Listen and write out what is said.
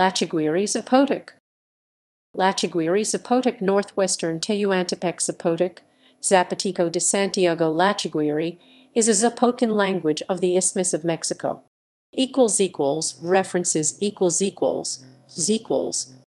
Lachiguiri Zapotec. Lachiguiri Zapotec, Northwestern Tehuantepec Zapotec, Zapoteco de Santiago Lachiguiri, is a Zapotecan language of the Isthmus of Mexico. == References ==